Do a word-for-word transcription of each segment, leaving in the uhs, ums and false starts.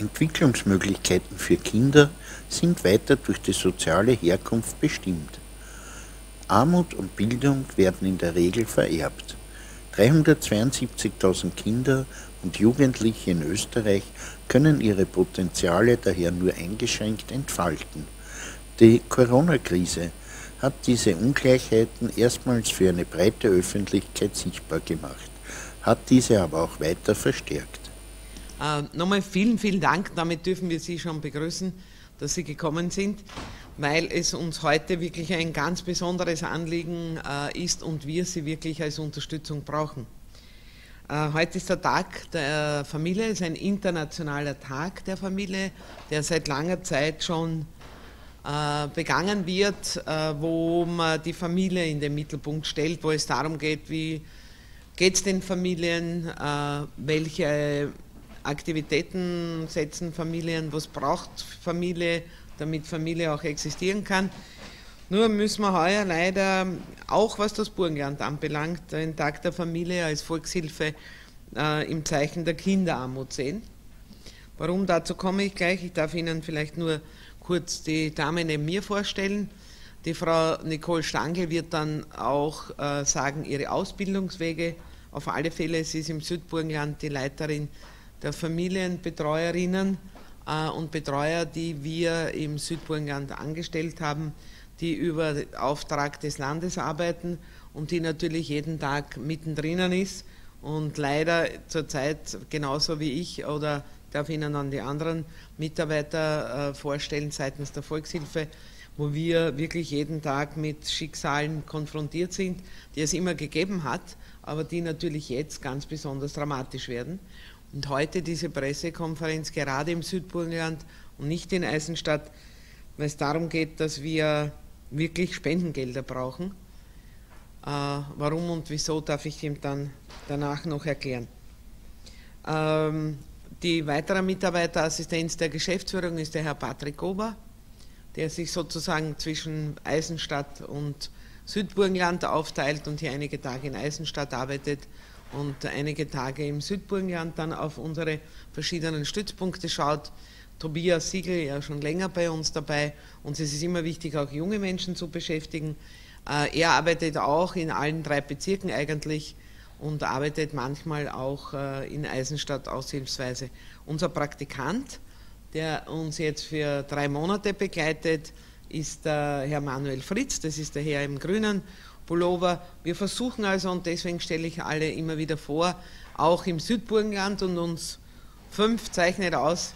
Entwicklungsmöglichkeiten für Kinder sind weiter durch die soziale Herkunft bestimmt. Armut und Bildung werden in der Regel vererbt. dreihundertzweiundsiebzigtausend Kinder und Jugendliche in Österreich können ihre Potenziale daher nur eingeschränkt entfalten. Die Corona-Krise hat diese Ungleichheiten erstmals für eine breite Öffentlichkeit sichtbar gemacht, hat diese aber auch weiter verstärkt. Äh, nochmal vielen, vielen Dank. Damit dürfen wir Sie schon begrüßen, dass Sie gekommen sind, weil es uns heute wirklich ein ganz besonderes Anliegen äh, ist und wir Sie wirklich als Unterstützung brauchen. Äh, heute ist der Tag der Familie, es ist ein internationaler Tag der Familie, der seit langer Zeit schon äh, begangen wird, äh, wo man die Familie in den Mittelpunkt stellt, wo es darum geht, wie geht es den Familien, äh, welche Aktivitäten setzen Familien, was braucht Familie, damit Familie auch existieren kann. Nur müssen wir heuer leider, auch was das Burgenland anbelangt, den Tag der Familie als Volkshilfe äh, im Zeichen der Kinderarmut sehen. Warum, dazu komme ich gleich. Ich darf Ihnen vielleicht nur kurz die Dame neben mir vorstellen. Die Frau Nicole Stangl wird dann auch äh, sagen, ihre Ausbildungswege. Auf alle Fälle, sie ist im Südburgenland die Leiterin der Familienbetreuerinnen äh, und Betreuer, die wir im Südburgenland angestellt haben, die über Auftrag des Landes arbeiten und die natürlich jeden Tag mittendrin ist und leider zurzeit genauso wie ich oder darf Ihnen an die anderen Mitarbeiter äh, vorstellen seitens der Volkshilfe, wo wir wirklich jeden Tag mit Schicksalen konfrontiert sind, die es immer gegeben hat, aber die natürlich jetzt ganz besonders dramatisch werden. Und heute diese Pressekonferenz gerade im Südburgenland und nicht in Eisenstadt, weil es darum geht, dass wir wirklich Spendengelder brauchen. Äh, warum und wieso, darf ich ihm dann danach noch erklären. Ähm, die weitere Mitarbeiterassistenz der Geschäftsführung ist der Herr Patrick Ober, der sich sozusagen zwischen Eisenstadt und Südburgenland aufteilt und hier einige Tage in Eisenstadt arbeitet und einige Tage im Südburgenland dann auf unsere verschiedenen Stützpunkte schaut. Tobias Siegel, ja schon länger bei uns dabei, und es ist immer wichtig, auch junge Menschen zu beschäftigen. Er arbeitet auch in allen drei Bezirken eigentlich und arbeitet manchmal auch in Eisenstadt aushilfsweise. Unser Praktikant, der uns jetzt für drei Monate begleitet, ist der Herr Manuel Fritz, das ist der Herr im grünen Pullover. Wir versuchen also, und deswegen stelle ich alle immer wieder vor, auch im Südburgenland, und uns fünf zeichnet aus,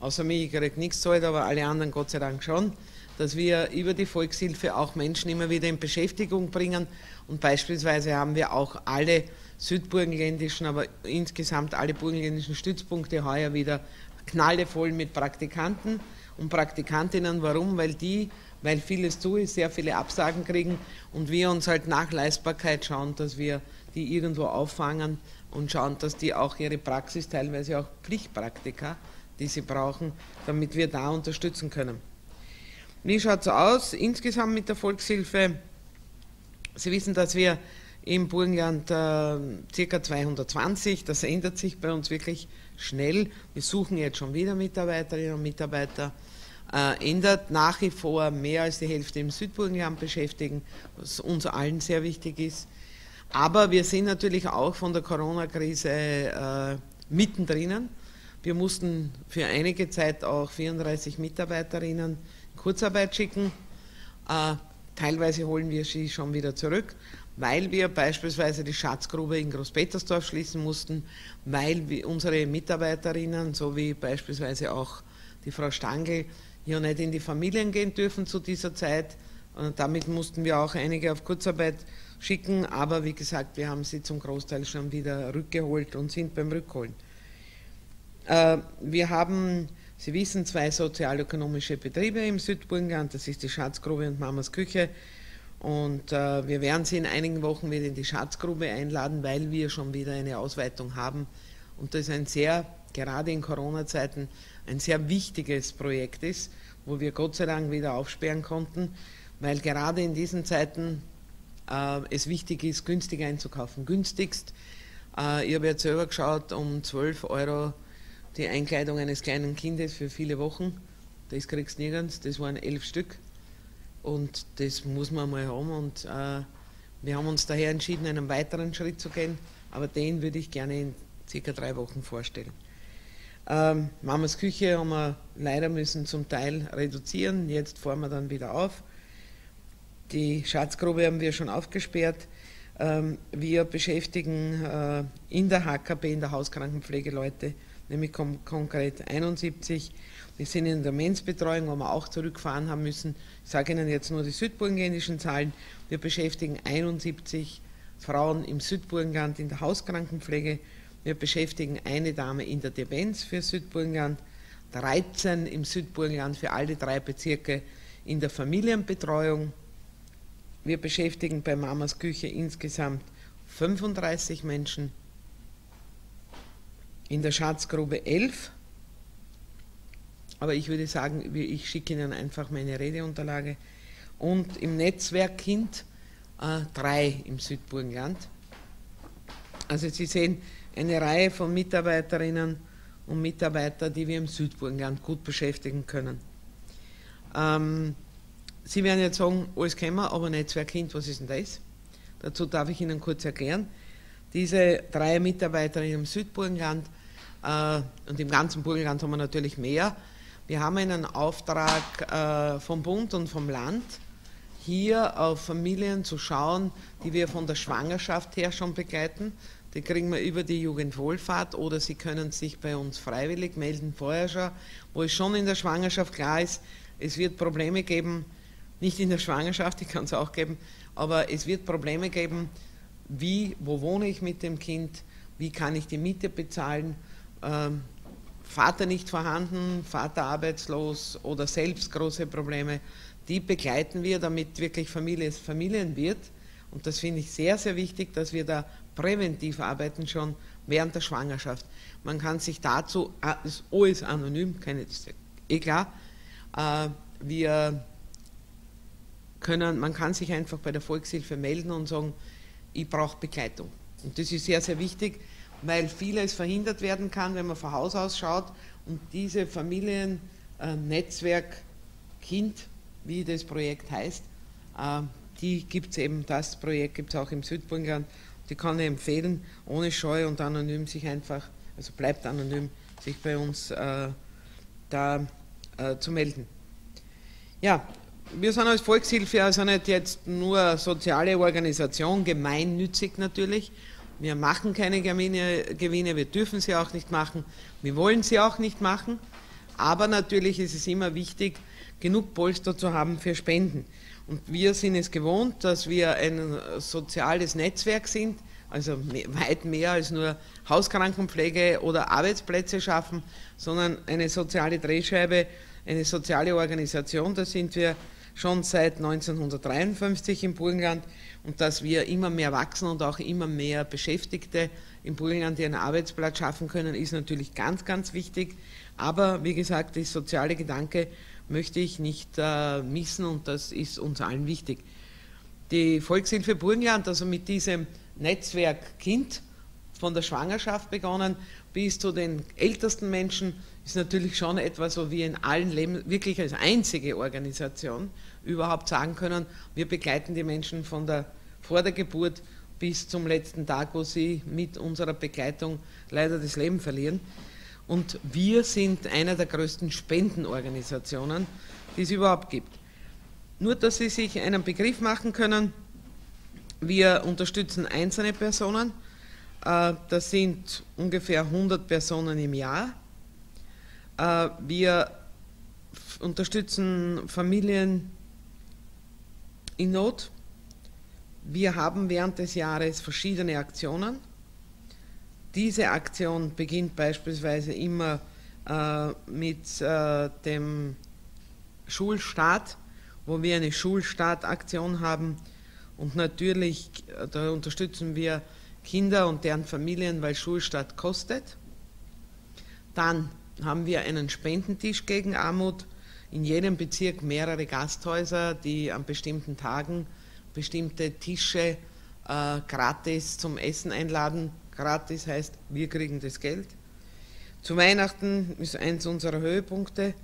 außer mir, ich kriege nichts zahlt, aber alle anderen Gott sei Dank schon, dass wir über die Volkshilfe auch Menschen immer wieder in Beschäftigung bringen, und beispielsweise haben wir auch alle südburgenländischen, aber insgesamt alle burgenländischen Stützpunkte heuer wieder knallevoll mit Praktikanten und Praktikantinnen. Warum? Weil die weil vieles zu ist, sehr viele Absagen kriegen und wir uns halt nach Leistbarkeit schauen, dass wir die irgendwo auffangen und schauen, dass die auch ihre Praxis, teilweise auch Pflichtpraktika, die sie brauchen, damit wir da unterstützen können. Wie schaut es aus insgesamt mit der Volkshilfe? Sie wissen, dass wir im Burgenland äh, ca. zweihundertzwanzig, das ändert sich bei uns wirklich schnell. Wir suchen jetzt schon wieder Mitarbeiterinnen und Mitarbeiter, Äh, ändert nach wie vor mehr als die Hälfte im Südburgenland beschäftigen, was uns allen sehr wichtig ist. Aber wir sind natürlich auch von der Corona-Krise äh, mittendrin. Wir mussten für einige Zeit auch vierunddreißig Mitarbeiterinnen in Kurzarbeit schicken. Äh, teilweise holen wir sie schon wieder zurück, weil wir beispielsweise die Schatzgrube in Großpetersdorf schließen mussten, weil wir unsere Mitarbeiterinnen, so wie beispielsweise auch die Frau Stangl, ja nicht in die Familien gehen dürfen zu dieser Zeit. Und damit mussten wir auch einige auf Kurzarbeit schicken, aber wie gesagt, wir haben sie zum Großteil schon wieder rückgeholt und sind beim Rückholen. Äh, wir haben, Sie wissen, zwei sozialökonomische Betriebe im Südburgenland, das ist die Schatzgrube und Mamas Küche, und äh, wir werden Sie in einigen Wochen wieder in die Schatzgrube einladen, weil wir schon wieder eine Ausweitung haben, und das ist ein sehr, gerade in Corona-Zeiten, ein sehr wichtiges Projekt ist, wo wir Gott sei Dank wieder aufsperren konnten, weil gerade in diesen Zeiten äh, es wichtig ist, günstig einzukaufen. Günstigst, äh, ich habe jetzt selber geschaut, um zwölf Euro die Einkleidung eines kleinen Kindes für viele Wochen. Das kriegst du nirgends, das waren elf Stück und das muss man mal haben. Und äh, wir haben uns daher entschieden, einen weiteren Schritt zu gehen, aber den würde ich gerne in circa drei Wochen vorstellen. Ähm, Mamas Küche haben wir leider müssen zum Teil reduzieren, jetzt fahren wir dann wieder auf. Die Schatzgrube haben wir schon aufgesperrt. Ähm, wir beschäftigen äh, in der H K B, in der Hauskrankenpflege Leute, nämlich kom konkret einundsiebzig. Wir sind in der Demenzbetreuung, wo wir auch zurückfahren haben müssen. Ich sage Ihnen jetzt nur die südburgenländischen Zahlen. Wir beschäftigen einundsiebzig Frauen im Südburgenland in der Hauskrankenpflege. Wir beschäftigen eine Dame in der Demenz für Südburgenland, dreizehn im Südburgenland für alle drei Bezirke in der Familienbetreuung. Wir beschäftigen bei Mamas Küche insgesamt fünfunddreißig Menschen, in der Schatzgrube elf. Aber ich würde sagen, ich schicke Ihnen einfach meine Redeunterlage. Und im Netzwerk Kind äh, drei im Südburgenland. Also Sie sehen eine Reihe von Mitarbeiterinnen und Mitarbeitern, die wir im Südburgenland gut beschäftigen können. Ähm, Sie werden jetzt sagen, alles kennen wir, aber Netzwerk Kind, was ist denn das? Dazu darf ich Ihnen kurz erklären. Diese drei Mitarbeiterinnen im Südburgenland äh, und im ganzen Burgenland haben wir natürlich mehr. Wir haben einen Auftrag äh, vom Bund und vom Land, hier auf Familien zu schauen, die wir von der Schwangerschaft her schon begleiten. Die kriegen wir über die Jugendwohlfahrt oder Sie können sich bei uns freiwillig melden, vorher schon, wo es schon in der Schwangerschaft klar ist, es wird Probleme geben. Nicht in der Schwangerschaft, die kann es auch geben, aber es wird Probleme geben, wie, wo wohne ich mit dem Kind, wie kann ich die Miete bezahlen, ähm, Vater nicht vorhanden, Vater arbeitslos oder selbst große Probleme, die begleiten wir, damit wirklich Familie Familien wird. Und das finde ich sehr, sehr wichtig, dass wir da präventiv arbeiten, schon während der Schwangerschaft. Man kann sich dazu, das O ist anonym, keine, ist eh klar, äh, wir... Können, man kann sich einfach bei der Volkshilfe melden und sagen, ich brauche Begleitung. Und das ist sehr, sehr wichtig, weil vieles verhindert werden kann, wenn man von Haus aus schaut und diese Familien, äh, Netzwerk, Kind, wie das Projekt heißt, äh, die gibt es eben, das Projekt gibt es auch im Südburgenland, die kann ich empfehlen, ohne Scheu und anonym sich einfach, also bleibt anonym, sich bei uns äh, da äh, zu melden. Ja. Wir sind als Volkshilfe also nicht jetzt nur eine soziale Organisation, gemeinnützig natürlich. Wir machen keine Gewinne, wir dürfen sie auch nicht machen, wir wollen sie auch nicht machen. Aber natürlich ist es immer wichtig, genug Polster zu haben für Spenden. Und wir sind es gewohnt, dass wir ein soziales Netzwerk sind, also weit mehr als nur Hauskrankenpflege oder Arbeitsplätze schaffen, sondern eine soziale Drehscheibe, eine soziale Organisation, da sind wir schon seit neunzehnhundertdreiundfünfzig im Burgenland und dass wir immer mehr wachsen und auch immer mehr Beschäftigte im Burgenland, die einen Arbeitsplatz schaffen können, ist natürlich ganz, ganz wichtig. Aber wie gesagt, der soziale Gedanke möchte ich nicht äh, missen und das ist uns allen wichtig. Die Volkshilfe Burgenland, also mit diesem Netzwerk Kind, von der Schwangerschaft begonnen bis zu den ältesten Menschen, ist natürlich schon etwas, wo wir in allen Leben wirklich als einzige Organisation überhaupt sagen können, wir begleiten die Menschen von der, vor der Geburt bis zum letzten Tag, wo sie mit unserer Begleitung leider das Leben verlieren. Und wir sind einer der größten Spendenorganisationen, die es überhaupt gibt. Nur, dass Sie sich einen Begriff machen können, wir unterstützen einzelne Personen. Das sind ungefähr hundert Personen im Jahr. Wir unterstützen Familien in Not. Wir haben während des Jahres verschiedene Aktionen. Diese Aktion beginnt beispielsweise immer mit dem Schulstart, wo wir eine Schulstartaktion haben. Und natürlich, da unterstützen wir Kinder und deren Familien, weil Schulstart kostet. Dann haben wir einen Spendentisch gegen Armut, in jedem Bezirk mehrere Gasthäuser, die an bestimmten Tagen bestimmte Tische äh, gratis zum Essen einladen. Gratis heißt, wir kriegen das Geld. Zu Weihnachten ist eins unserer Höhepunkte.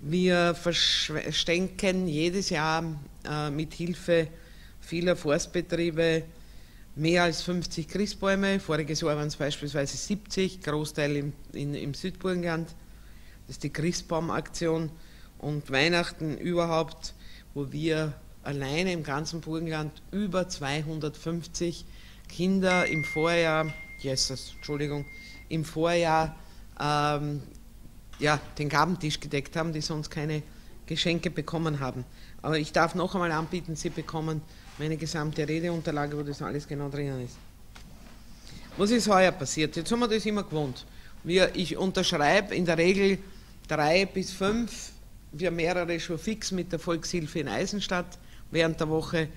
Wir verschenken jedes Jahr äh, mit Hilfe vieler Forstbetriebe mehr als fünfzig Christbäume. Voriges Jahr waren es beispielsweise siebzig, Großteil im, in, im Südburgenland. Das ist die Christbaumaktion. Und Weihnachten überhaupt, wo wir alleine im ganzen Burgenland über zweihundertfünfzig Kinder im Vorjahr, Jesus, Entschuldigung, im Vorjahr ähm, ja, den Gabentisch gedeckt haben, die sonst keine Geschenke bekommen haben. Aber ich darf noch einmal anbieten, Sie bekommen meine gesamte Redeunterlage, wo das alles genau drinnen ist. Was ist heuer passiert? Jetzt haben wir das immer gewohnt. Wir, ich unterschreibe in der Regel drei bis fünf, wir haben mehrere schon fix mit der Volkshilfe in Eisenstadt während der Woche,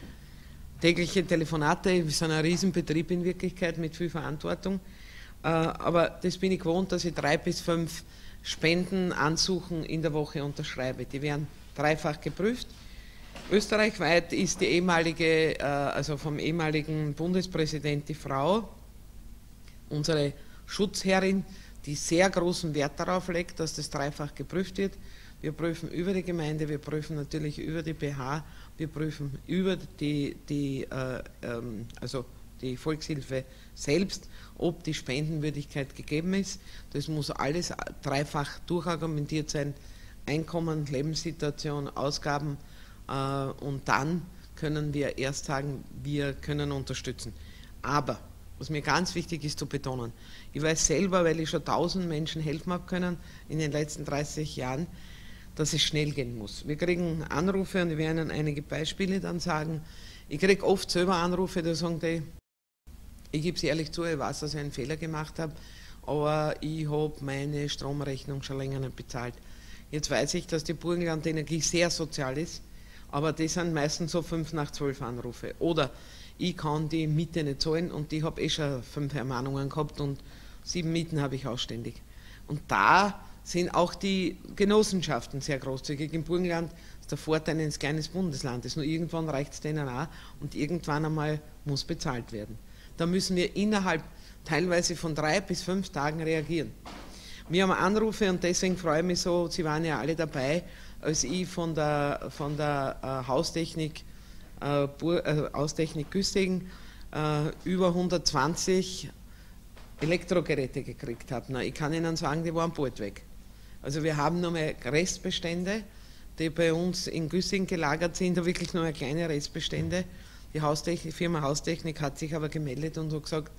tägliche Telefonate, wir sind ein Riesenbetrieb in Wirklichkeit mit viel Verantwortung, aber das bin ich gewohnt, dass ich drei bis fünf Spenden, Ansuchen in der Woche unterschreibe. Die werden dreifach geprüft. Österreichweit ist die ehemalige, also vom ehemaligen Bundespräsident die Frau, unsere Schutzherrin, die sehr großen Wert darauf legt, dass das dreifach geprüft wird. Wir prüfen über die Gemeinde, wir prüfen natürlich über die B H, wir prüfen über die, die, äh, ähm, also die Volkshilfe selbst, ob die Spendenwürdigkeit gegeben ist. Das muss alles dreifach durchargumentiert sein, Einkommen, Lebenssituation, Ausgaben, äh, und dann können wir erst sagen, wir können unterstützen. Aber, was mir ganz wichtig ist zu betonen, ich weiß selber, weil ich schon tausend Menschen helfen habe können in den letzten dreißig Jahren, dass es schnell gehen muss. Wir kriegen Anrufe und ich werde Ihnen einige Beispiele dann sagen. Ich kriege oft selber Anrufe, da sagen die, ich gebe es ehrlich zu, ich weiß, dass ich einen Fehler gemacht habe, aber ich habe meine Stromrechnung schon länger nicht bezahlt. Jetzt weiß ich, dass die Burgenlandenergie sehr sozial ist, aber das sind meistens so fünf nach zwölf Anrufe. Oder ich kann die Miete nicht zahlen und ich habe eh schon fünf Ermahnungen gehabt und sieben Mieten habe ich ausständig. Und da sind auch die Genossenschaften sehr großzügig. Im Burgenland ist der Vorteil eines kleinen Bundeslandes. Nur irgendwann reicht es denen auch und irgendwann einmal muss bezahlt werden. Da müssen wir innerhalb teilweise von drei bis fünf Tagen reagieren. Wir haben Anrufe und deswegen freue ich mich so, Sie waren ja alle dabei, als ich von der, von der äh, Haustechnik, äh, äh, Haustechnik Güstigen äh, über hundertzwanzig Elektrogeräte gekriegt habe. Na, ich kann Ihnen sagen, die waren bald weg. Also wir haben noch mehr Restbestände, die bei uns in Güssigen gelagert sind, da wirklich nur kleine Restbestände. Die Haustechnik, Firma Haustechnik hat sich aber gemeldet und hat gesagt,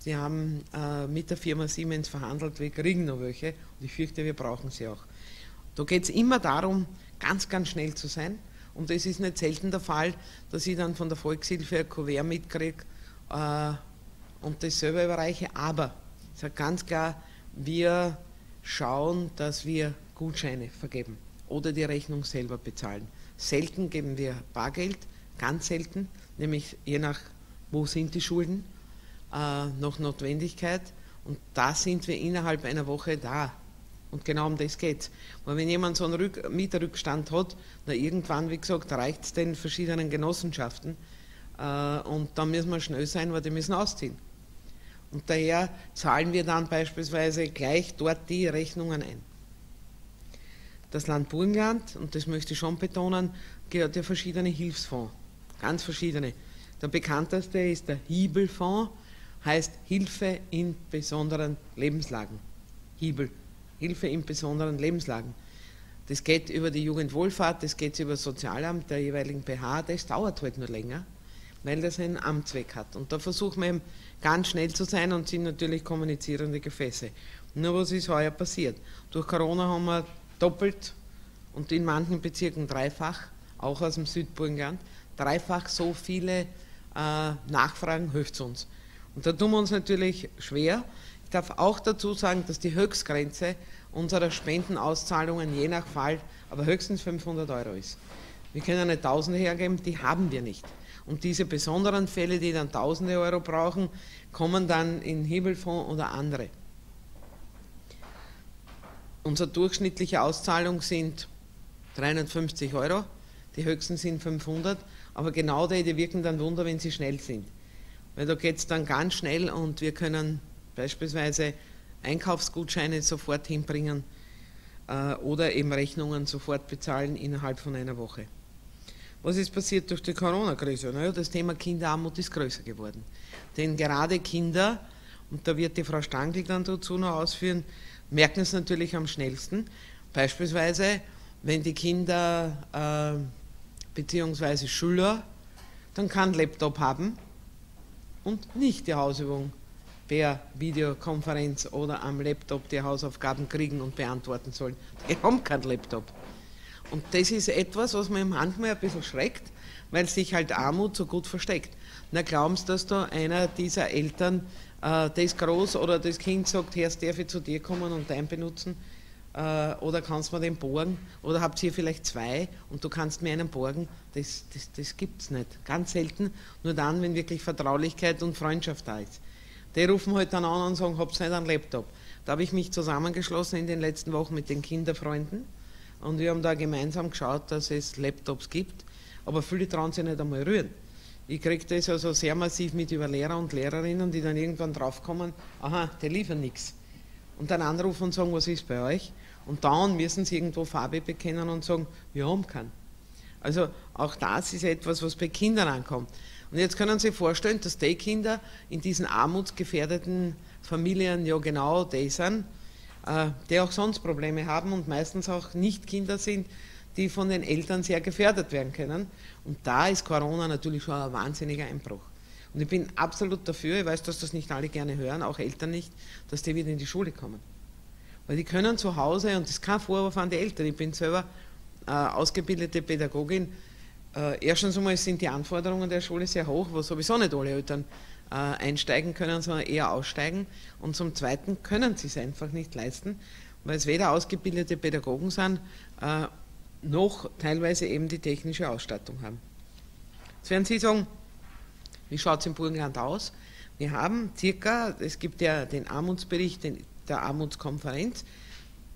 sie haben äh, mit der Firma Siemens verhandelt, wir kriegen noch welche und ich fürchte, wir brauchen sie auch. Da geht es immer darum, ganz, ganz schnell zu sein und das ist nicht selten der Fall, dass ich dann von der Volkshilfe ein Kuvert mitkriege äh, und das selber überreiche, aber ich sage ganz klar, wir schauen, dass wir Gutscheine vergeben oder die Rechnung selber bezahlen. Selten geben wir Bargeld, ganz selten, nämlich je nach, wo sind die Schulden, äh, nach Notwendigkeit und da sind wir innerhalb einer Woche da und genau um das geht es. Weil wenn jemand so einen Rück Mieterrückstand hat, na irgendwann, wie gesagt, reicht es den verschiedenen Genossenschaften äh, und dann müssen wir schnell sein, weil die müssen ausziehen. Und daher zahlen wir dann beispielsweise gleich dort die Rechnungen ein. Das Land Burgenland, und das möchte ich schon betonen, gehört ja verschiedene Hilfsfonds, ganz verschiedene. Der bekannteste ist der Hibbelfonds, heißt Hilfe in besonderen Lebenslagen. Hibbel, Hilfe in besonderen Lebenslagen. Das geht über die Jugendwohlfahrt, das geht über das Sozialamt der jeweiligen B H, das dauert halt nur länger, weil das einen Amtszweck hat. Und da versuchen wir eben ganz schnell zu sein und sind natürlich kommunizierende Gefäße. Nur was ist heuer passiert? Durch Corona haben wir doppelt und in manchen Bezirken dreifach, auch aus dem Südburgenland, dreifach so viele äh, Nachfragen, hilft es uns. Und da tun wir uns natürlich schwer. Ich darf auch dazu sagen, dass die Höchstgrenze unserer Spendenauszahlungen je nach Fall aber höchstens fünfhundert Euro ist. Wir können nicht Tausende hergeben, die haben wir nicht. Und diese besonderen Fälle, die dann Tausende Euro brauchen, kommen dann in Hibbelfonds oder andere. Unsere durchschnittliche Auszahlung sind dreihundertfünfzig Euro, die höchsten sind fünfhundert, aber genau die, die wirken dann Wunder, wenn sie schnell sind. Weil da geht es dann ganz schnell und wir können beispielsweise Einkaufsgutscheine sofort hinbringen äh, oder eben Rechnungen sofort bezahlen innerhalb von einer Woche. Was ist passiert durch die Corona-Krise? Naja, das Thema Kinderarmut ist größer geworden. Denn gerade Kinder, und da wird die Frau Stangl dann dazu noch ausführen, merken es natürlich am schnellsten. Beispielsweise, wenn die Kinder äh, beziehungsweise Schüler dann keinen Laptop haben und nicht die Hausübung per Videokonferenz oder am Laptop die Hausaufgaben kriegen und beantworten sollen. Die haben keinen Laptop. Und das ist etwas, was man manchmal ein bisschen schreckt, weil sich halt Armut so gut versteckt. Na, glauben Sie, dass da einer dieser Eltern äh, das Groß- oder das Kind sagt, Herr, darf ich zu dir kommen und dein benutzen? Äh, oder kannst du mir den borgen? Oder habt ihr vielleicht zwei und du kannst mir einen borgen? Das, das, das gibt es nicht. Ganz selten, nur dann, wenn wirklich Vertraulichkeit und Freundschaft da ist. Die rufen halt dann an und sagen, habt ihr nicht einen Laptop? Da habe ich mich zusammengeschlossen in den letzten Wochen mit den Kinderfreunden. Und wir haben da gemeinsam geschaut, dass es Laptops gibt, aber viele trauen sich nicht einmal rühren. Ich kriege das also sehr massiv mit über Lehrer und Lehrerinnen, die dann irgendwann draufkommen, aha, die liefern nichts. Und dann anrufen und sagen, was ist bei euch? Und dann müssen sie irgendwo Farbe bekennen und sagen, wir haben keinen. Also auch das ist etwas, was bei Kindern ankommt. Und jetzt können Sie sich vorstellen, dass die Kinder in diesen armutsgefährdeten Familien ja genau die sind, die auch sonst Probleme haben und meistens auch nicht Kinder sind, die von den Eltern sehr gefährdet werden können. Und da ist Corona natürlich schon ein wahnsinniger Einbruch. Und ich bin absolut dafür, ich weiß, dass das nicht alle gerne hören, auch Eltern nicht, dass die wieder in die Schule kommen. Weil die können zu Hause, und das ist kein Vorwurf an die Eltern, ich bin selber äh, ausgebildete Pädagogin, äh, erstens einmal sind die Anforderungen der Schule sehr hoch, wo sowieso nicht alle Eltern einsteigen können, sondern eher aussteigen. Und zum Zweiten können sie es einfach nicht leisten, weil es weder ausgebildete Pädagogen sind, äh, noch teilweise eben die technische Ausstattung haben. Jetzt werden Sie sagen, wie schaut es im Burgenland aus? Wir haben circa, es gibt ja den Armutsbericht den, der Armutskonferenz,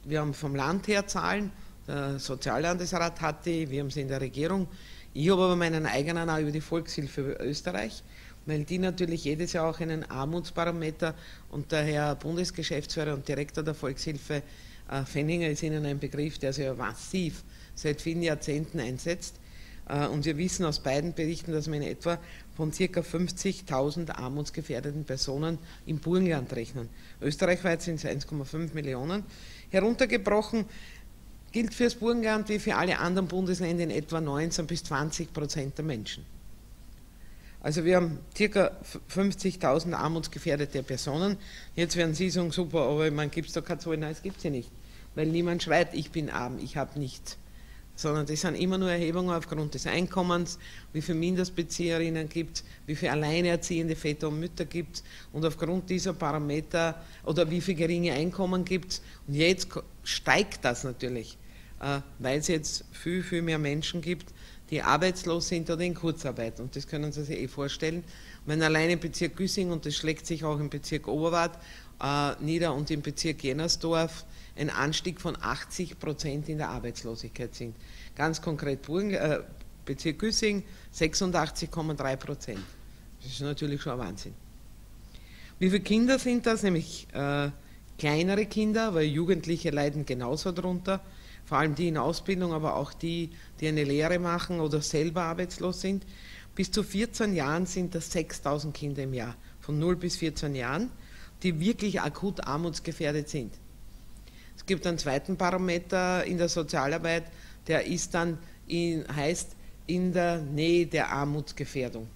wir haben vom Land her Zahlen, der Soziallandesrat hat die, wir haben sie in der Regierung, ich habe aber meinen eigenen auch über die Volkshilfe Österreich, weil die natürlich jedes Jahr auch einen Armutsbarometer und der Herr Bundesgeschäftsführer und Direktor der Volkshilfe äh, Fenninger ist Ihnen ein Begriff, der sich ja massiv seit vielen Jahrzehnten einsetzt. Äh, und wir wissen aus beiden Berichten, dass man in etwa von ca. fünfzigtausend armutsgefährdeten Personen im Burgenland rechnen. Österreichweit sind es eins Komma fünf Millionen. Heruntergebrochen gilt für das Burgenland wie für alle anderen Bundesländer in etwa neunzehn bis zwanzig Prozent der Menschen. Also wir haben ca. fünfzigtausend armutsgefährdete Personen. Jetzt werden Sie sagen, super, aber man gibt es doch keine Zahlen. Nein, es gibt sie nicht, weil niemand schreit, ich bin arm, ich habe nichts. Sondern das sind immer nur Erhebungen aufgrund des Einkommens, wie viele Mindestbezieherinnen gibt es, wie viele alleinerziehende Väter und Mütter gibt es und aufgrund dieser Parameter oder wie viele geringe Einkommen gibt es. Und jetzt steigt das natürlich, weil es jetzt viel, viel mehr Menschen gibt, die arbeitslos sind oder in Kurzarbeit. Und das können Sie sich eh vorstellen. Wenn allein im Bezirk Güssing, und das schlägt sich auch im Bezirk Oberwart äh, nieder und im Bezirk Jennersdorf, ein Anstieg von achtzig Prozent in der Arbeitslosigkeit sind. Ganz konkret Burgen, äh, Bezirk Güssing sechsundachtzig Komma drei Prozent. Das ist natürlich schon ein Wahnsinn. Wie viele Kinder sind das? Nämlich äh, kleinere Kinder, weil Jugendliche leiden genauso darunter. Vor allem die in Ausbildung, aber auch die, die eine Lehre machen oder selber arbeitslos sind. Bis zu vierzehn Jahren sind das sechstausend Kinder im Jahr, von null bis vierzehn Jahren, die wirklich akut armutsgefährdet sind. Es gibt einen zweiten Parameter in der Sozialarbeit, der ist dann in, heißt in der Nähe der Armutsgefährdung.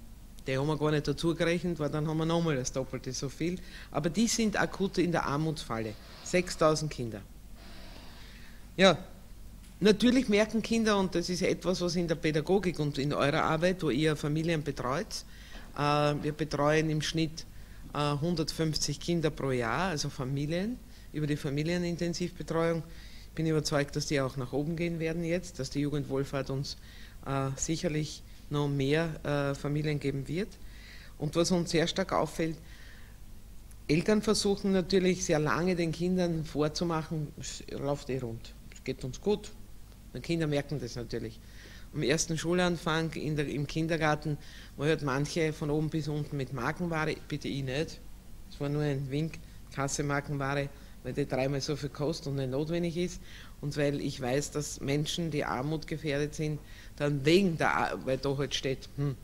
Die haben wir gar nicht dazu gerechnet, weil dann haben wir nochmal das Doppelte so viel. Aber die sind akut in der Armutsfalle, sechstausend Kinder. Ja. Natürlich merken Kinder, und das ist etwas, was in der Pädagogik und in eurer Arbeit, wo ihr Familien betreut, äh, wir betreuen im Schnitt äh, hundertfünfzig Kinder pro Jahr, also Familien, über die Familienintensivbetreuung. Ich bin überzeugt, dass die auch nach oben gehen werden jetzt, dass die Jugendwohlfahrt uns äh, sicherlich noch mehr äh, Familien geben wird. Und was uns sehr stark auffällt, Eltern versuchen natürlich sehr lange den Kindern vorzumachen, es läuft eh rund, es geht uns gut. Die Kinder merken das natürlich. Am ersten Schulanfang in der, im Kindergarten, wo hört manche von oben bis unten mit Markenware, bitte ich nicht, es war nur ein Wink, Kassemarkenware, weil die dreimal so viel kostet und nicht notwendig ist. Und weil ich weiß, dass Menschen, die Armut gefährdet sind, dann wegen der Armut, weil da halt steht, hm,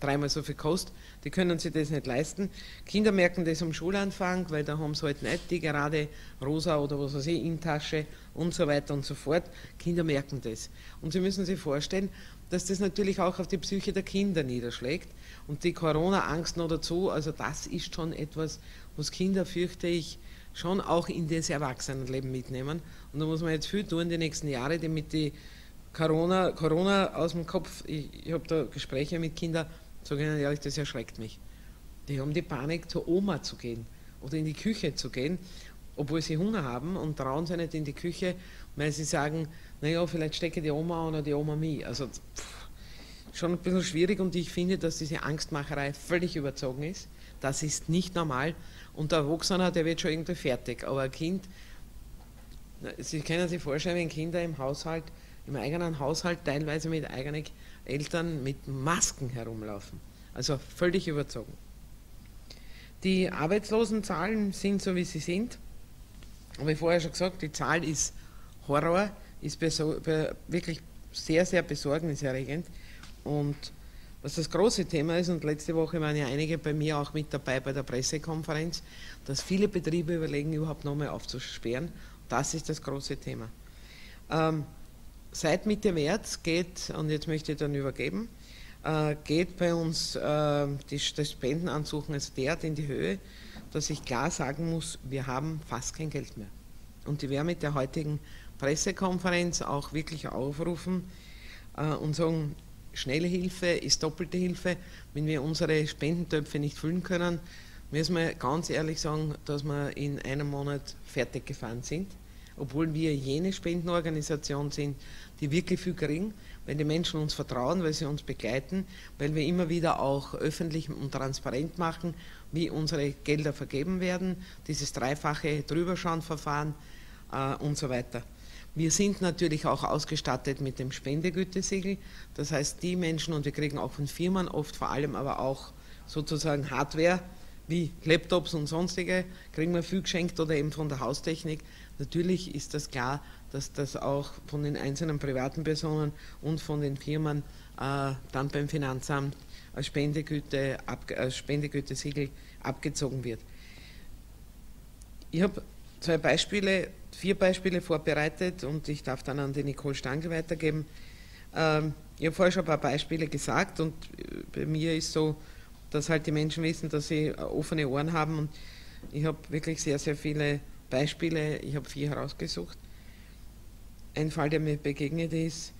dreimal so viel kostet, die können sich das nicht leisten. Kinder merken das am Schulanfang, weil da haben sie halt nicht die gerade rosa oder was weiß ich, in Tasche und so weiter und so fort. Kinder merken das. Und Sie müssen sich vorstellen, dass das natürlich auch auf die Psyche der Kinder niederschlägt. Und die Corona-Angst noch dazu, also das ist schon etwas, was Kinder, fürchte ich, schon auch in das Erwachsenenleben mitnehmen. Und da muss man jetzt viel tun die nächsten Jahre, damit die Corona, Corona aus dem Kopf, ich, ich habe da Gespräche mit Kindern, sage ich Ihnen ehrlich, das erschreckt mich. Die haben die Panik, zur Oma zu gehen oder in die Küche zu gehen, obwohl sie Hunger haben und trauen sich nicht in die Küche, weil sie sagen, naja, vielleicht stecke die Oma oder die Oma mich. Also pff, schon ein bisschen schwierig und ich finde, dass diese Angstmacherei völlig überzogen ist. Das ist nicht normal und der Erwachsene, der wird schon irgendwie fertig. Aber ein Kind, Sie können sich vorstellen, wenn Kinder im Haushalt, im eigenen Haushalt teilweise mit eigenen Eltern mit Masken herumlaufen. Also völlig überzogen. Die Arbeitslosenzahlen sind so, wie sie sind. Aber ich vorher schon gesagt, die Zahl ist Horror, ist wirklich sehr, sehr besorgniserregend. Und was das große Thema ist, und letzte Woche waren ja einige bei mir auch mit dabei bei der Pressekonferenz, dass viele Betriebe überlegen, überhaupt nochmal aufzusperren. Das ist das große Thema. Ähm, Seit Mitte März geht, und jetzt möchte ich dann übergeben, äh, geht bei uns äh, die, das Spendenansuchen als derart in die Höhe, dass ich klar sagen muss, wir haben fast kein Geld mehr. Und die werden mit der heutigen Pressekonferenz auch wirklich aufrufen äh, und sagen, schnelle Hilfe ist doppelte Hilfe. Wenn wir unsere Spendentöpfe nicht füllen können, müssen wir ganz ehrlich sagen, dass wir in einem Monat fertig gefahren sind. Obwohl wir jene Spendenorganisation sind, die wirklich viel kriegen, weil die Menschen uns vertrauen, weil sie uns begleiten, weil wir immer wieder auch öffentlich und transparent machen, wie unsere Gelder vergeben werden, dieses dreifache Drüberschauen-Verfahren äh, und so weiter. Wir sind natürlich auch ausgestattet mit dem Spendegütesiegel, das heißt die Menschen, und wir kriegen auch von Firmen oft vor allem aber auch sozusagen Hardware, wie Laptops und sonstige, kriegen wir viel geschenkt oder eben von der Haustechnik. Natürlich ist das klar, dass das auch von den einzelnen privaten Personen und von den Firmen äh, dann beim Finanzamt als Spendegüte, ab, als Spendegütesiegel abgezogen wird. Ich habe zwei Beispiele, vier Beispiele vorbereitet und ich darf dann an die Nicole Stangl weitergeben. Ähm, ich habe vorher schon ein paar Beispiele gesagt und bei mir ist so, dass halt die Menschen wissen, dass sie offene Ohren haben und ich habe wirklich sehr, sehr viele Beispiele, ich habe vier herausgesucht. Ein Fall, der mir begegnet ist,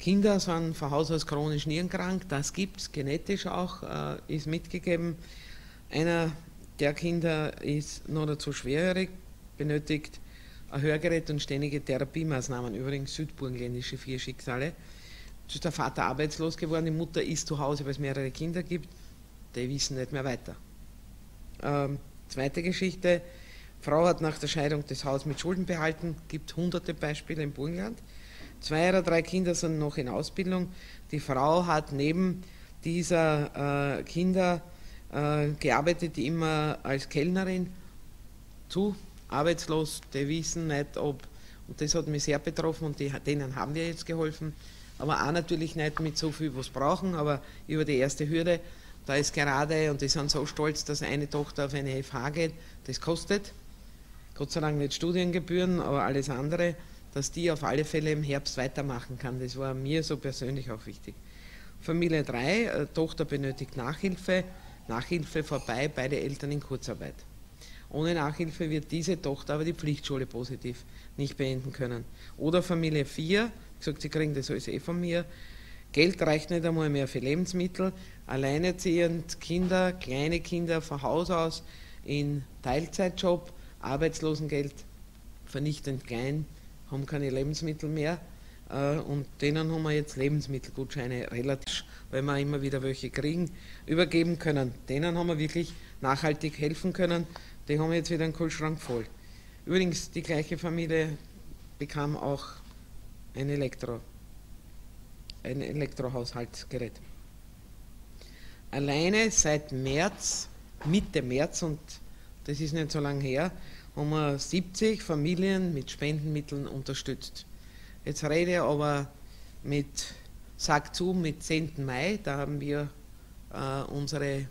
Kinder sind von Haus aus chronisch nierenkrank, das gibt es, genetisch auch, äh, ist mitgegeben. Einer der Kinder ist noch dazu schwerhörig, benötigt ein Hörgerät und ständige Therapiemaßnahmen, übrigens südburgenländische vier Schicksale. Es ist der Vater arbeitslos geworden, die Mutter ist zu Hause, weil es mehrere Kinder gibt, die wissen nicht mehr weiter. Ähm, zweite Geschichte, Frau hat nach der Scheidung das Haus mit Schulden behalten, gibt hunderte Beispiele im Burgenland. Zwei oder drei Kinder sind noch in Ausbildung. Die Frau hat neben dieser äh, Kinder äh, gearbeitet, die immer als Kellnerin, zu arbeitslos, die wissen nicht ob, und das hat mich sehr betroffen und die, denen haben wir jetzt geholfen, aber auch natürlich nicht mit so viel, was sie brauchen, aber über die erste Hürde, da ist gerade, und die sind so stolz, dass eine Tochter auf eine F H geht, das kostet. Gott sei Dank nicht Studiengebühren, aber alles andere, dass die auf alle Fälle im Herbst weitermachen kann. Das war mir so persönlich auch wichtig. Familie drei, äh, Tochter benötigt Nachhilfe, Nachhilfe vorbei, beide Eltern in Kurzarbeit. Ohne Nachhilfe wird diese Tochter aber die Pflichtschule positiv nicht beenden können. Oder Familie vier, gesagt, sie kriegen das alles eh von mir, Geld reicht nicht einmal mehr für Lebensmittel, alleinerziehend Kinder, kleine Kinder von Haus aus in Teilzeitjob, Arbeitslosengeld vernichtend klein, haben keine Lebensmittel mehr äh, und denen haben wir jetzt Lebensmittelgutscheine relativ, weil wir immer wieder welche kriegen, übergeben können. Denen haben wir wirklich nachhaltig helfen können, die haben jetzt wieder einen Kühlschrank voll. Übrigens, die gleiche Familie bekam auch ein, Elektro, ein Elektrohaushaltsgerät. Alleine seit März, Mitte März, und das ist nicht so lange her, haben wir siebzig Familien mit Spendenmitteln unterstützt. Jetzt rede ich aber mit, sag zu, mit zehnten Mai, da haben wir äh, unsere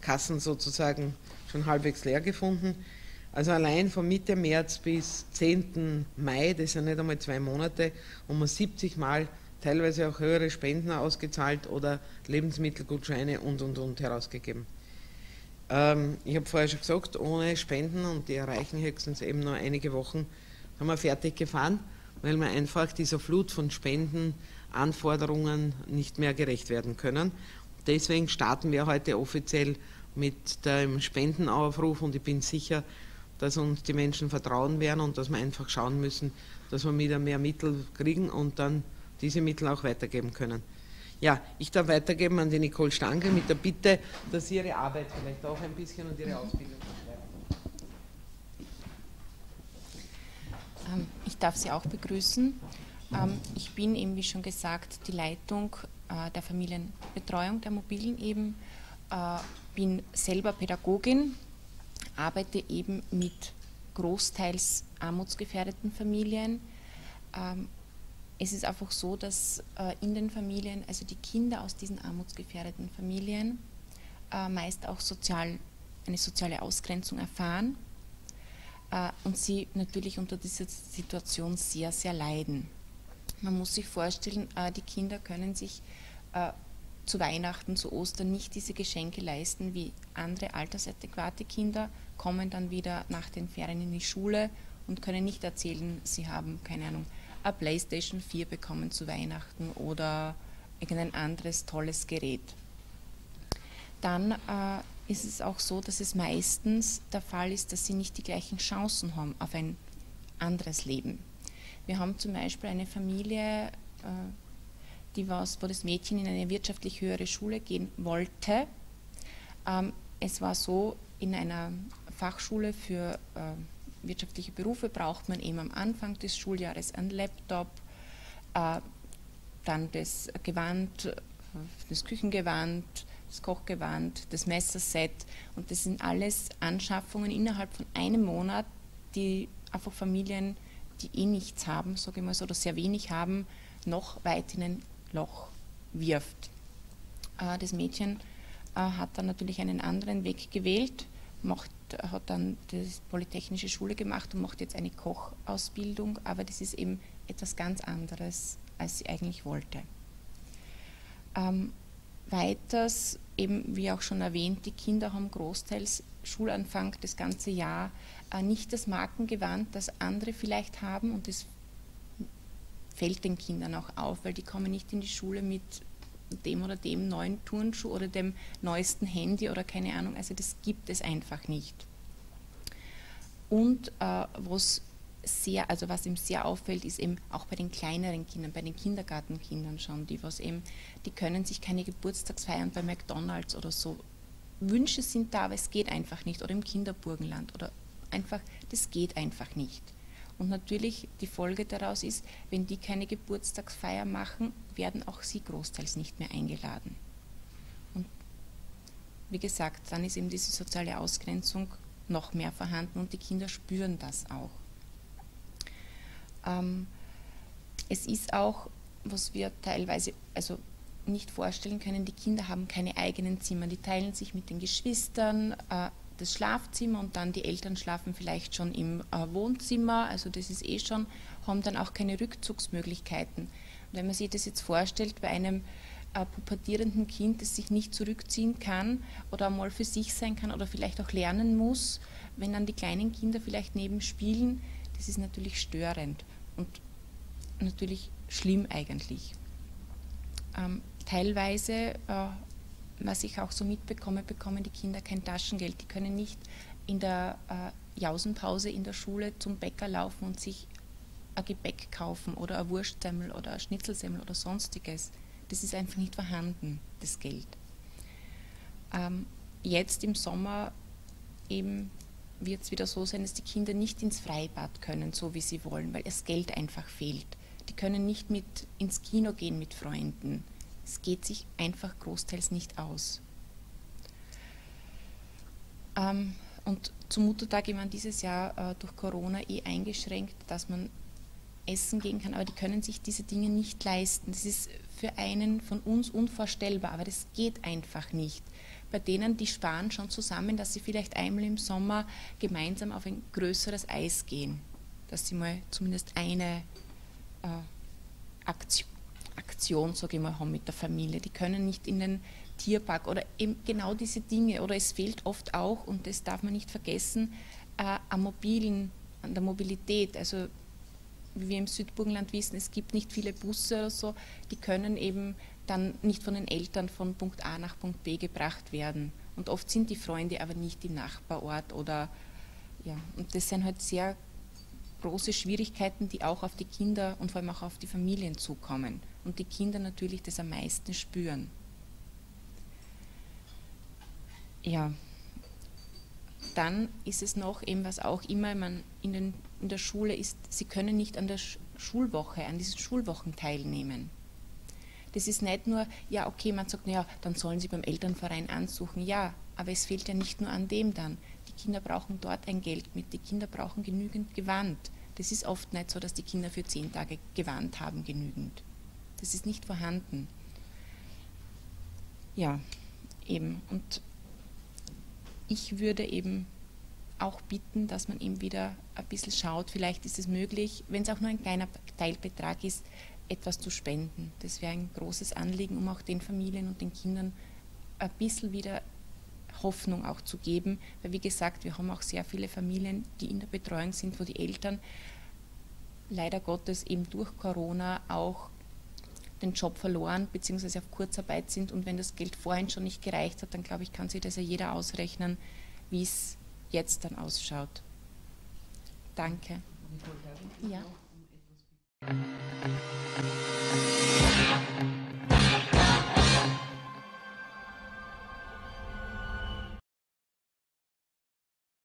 Kassen sozusagen schon halbwegs leer gefunden. Also allein von Mitte März bis zehnten Mai, das sind nicht einmal zwei Monate, haben wir siebzig Mal teilweise auch höhere Spenden ausgezahlt oder Lebensmittelgutscheine und und und herausgegeben. Ähm, ich habe vorher schon gesagt, ohne Spenden, und die erreichen höchstens eben nur einige Wochen, haben wir fertig gefahren, weil wir einfach dieser Flut von Spendenanforderungen nicht mehr gerecht werden können. Deswegen starten wir heute offiziell mit dem Spendenaufruf, und ich bin sicher, dass uns die Menschen vertrauen werden und dass wir einfach schauen müssen, dass wir wieder mehr Mittel kriegen und dann diese Mittel auch weitergeben können. Ja, ich darf weitergeben an die Nicole Stangl mit der Bitte, dass sie ihre Arbeit vielleicht auch ein bisschen und ihre Ausbildung beschreibt. Ich darf Sie auch begrüßen. Ich bin eben, wie schon gesagt, die Leitung der Familienbetreuung der Mobilen eben. Bin selber Pädagogin, arbeite eben mit großteils armutsgefährdeten Familien. Es ist einfach so, dass in den Familien, also die Kinder aus diesen armutsgefährdeten Familien, meist auch sozial, eine soziale Ausgrenzung erfahren und sie natürlich unter dieser Situation sehr, sehr leiden. Man muss sich vorstellen, die Kinder können sich zu Weihnachten, zu Ostern nicht diese Geschenke leisten wie andere altersadäquate Kinder, kommen dann wieder nach den Ferien in die Schule und können nicht erzählen, sie haben, keine Ahnung, eine Playstation vier bekommen zu Weihnachten oder irgendein anderes tolles Gerät. Dann äh, ist es auch so, dass es meistens der Fall ist, dass sie nicht die gleichen Chancen haben auf ein anderes Leben. Wir haben zum Beispiel eine Familie, äh, die was, wo das Mädchen in eine wirtschaftlich höhere Schule gehen wollte. Ähm, es war so, in einer Fachschule für äh, wirtschaftliche Berufe braucht man eben am Anfang des Schuljahres einen Laptop, äh, dann das Gewand, das Küchengewand, das Kochgewand, das Messerset, und das sind alles Anschaffungen innerhalb von einem Monat, die einfach Familien, die eh nichts haben, sage ich mal so, oder sehr wenig haben, noch weit in ein Loch wirft. Das Mädchen hat dann natürlich einen anderen Weg gewählt, macht, hat dann die Polytechnische Schule gemacht und macht jetzt eine Kochausbildung, aber das ist eben etwas ganz anderes, als sie eigentlich wollte. Ähm, weiters, eben wie auch schon erwähnt, die Kinder haben großteils Schulanfang das ganze Jahr äh, nicht das Markengewand, das andere vielleicht haben, und das fällt den Kindern auch auf, weil die kommen nicht in die Schule mit dem oder dem neuen Turnschuh oder dem neuesten Handy oder keine Ahnung, also das gibt es einfach nicht. Und äh, was sehr, also was ihm sehr auffällt, ist eben auch bei den kleineren Kindern, bei den Kindergartenkindern schon, die was eben, die können sich keine Geburtstagsfeiern bei McDonalds oder so, Wünsche sind da, aber es geht einfach nicht, oder im Kinderburgenland oder einfach, das geht einfach nicht. Und natürlich die Folge daraus ist, wenn die keine Geburtstagsfeier machen, werden auch sie großteils nicht mehr eingeladen. Und wie gesagt, dann ist eben diese soziale Ausgrenzung noch mehr vorhanden und die Kinder spüren das auch. Ähm, es ist auch, was wir teilweise also nicht vorstellen können, die Kinder haben keine eigenen Zimmer, die teilen sich mit den Geschwistern äh, das Schlafzimmer, und dann die Eltern schlafen vielleicht schon im äh, Wohnzimmer, also das ist eh schon, haben dann auch keine Rückzugsmöglichkeiten. Und wenn man sich das jetzt vorstellt, bei einem äh, pubertierenden Kind, das sich nicht zurückziehen kann oder mal für sich sein kann oder vielleicht auch lernen muss, wenn dann die kleinen Kinder vielleicht neben spielen, das ist natürlich störend und natürlich schlimm eigentlich. Ähm, teilweise äh, was ich auch so mitbekomme, bekommen die Kinder kein Taschengeld. Die können nicht in der äh, Jausenpause in der Schule zum Bäcker laufen und sich ein Gebäck kaufen oder ein Wurstsemmel oder ein Schnitzelsemmel oder sonstiges. Das ist einfach nicht vorhanden, das Geld. Ähm, jetzt im Sommer eben wird es wieder so sein, dass die Kinder nicht ins Freibad können, so wie sie wollen, weil das Geld einfach fehlt. Die können nicht mit ins Kino gehen mit Freunden. Es geht sich einfach großteils nicht aus. Ähm, Und zum Muttertag, ich meine, dieses Jahr äh, durch Corona eh eingeschränkt, dass man essen gehen kann, aber die können sich diese Dinge nicht leisten. Das ist für einen von uns unvorstellbar, aber das geht einfach nicht. Bei denen, die sparen schon zusammen, dass sie vielleicht einmal im Sommer gemeinsam auf ein größeres Eis gehen, dass sie mal zumindest eine äh, Aktion, Aktion, sage ich mal, haben mit der Familie. Die können nicht in den Tierpark oder eben genau diese Dinge. Oder es fehlt oft auch, und das darf man nicht vergessen, äh, am mobilen, an der Mobilität. Also wie wir im Südburgenland wissen, es gibt nicht viele Busse oder so, die können eben dann nicht von den Eltern von Punkt A nach Punkt B gebracht werden. Und oft sind die Freunde aber nicht im Nachbarort oder, ja, und das sind halt sehr große Schwierigkeiten, die auch auf die Kinder und vor allem auch auf die Familien zukommen. Und die Kinder natürlich das am meisten spüren. Ja, dann ist es noch eben, was auch immer man in den in der Schule ist, sie können nicht an der Schulwoche, an diesen Schulwochen teilnehmen. Das ist nicht nur, ja okay, man sagt, naja, dann sollen sie beim Elternverein ansuchen, ja, aber es fehlt ja nicht nur an dem dann. Die Kinder brauchen dort ein Geld mit, die Kinder brauchen genügend Gewand. Das ist oft nicht so, dass die Kinder für zehn Tage Gewand haben genügend. Das ist nicht vorhanden. Ja, eben. Und ich würde eben auch bitten, dass man eben wieder ein bisschen schaut, vielleicht ist es möglich, wenn es auch nur ein kleiner Teilbetrag ist, etwas zu spenden. Das wäre ein großes Anliegen, um auch den Familien und den Kindern ein bisschen wieder Hoffnung auch zu geben, weil wie gesagt, wir haben auch sehr viele Familien, die in der Betreuung sind, wo die Eltern leider Gottes eben durch Corona auch den Job verloren bzw. auf Kurzarbeit sind, und wenn das Geld vorhin schon nicht gereicht hat, dann glaube ich, kann sich das ja jeder ausrechnen, wie es jetzt dann ausschaut. Danke. Ja.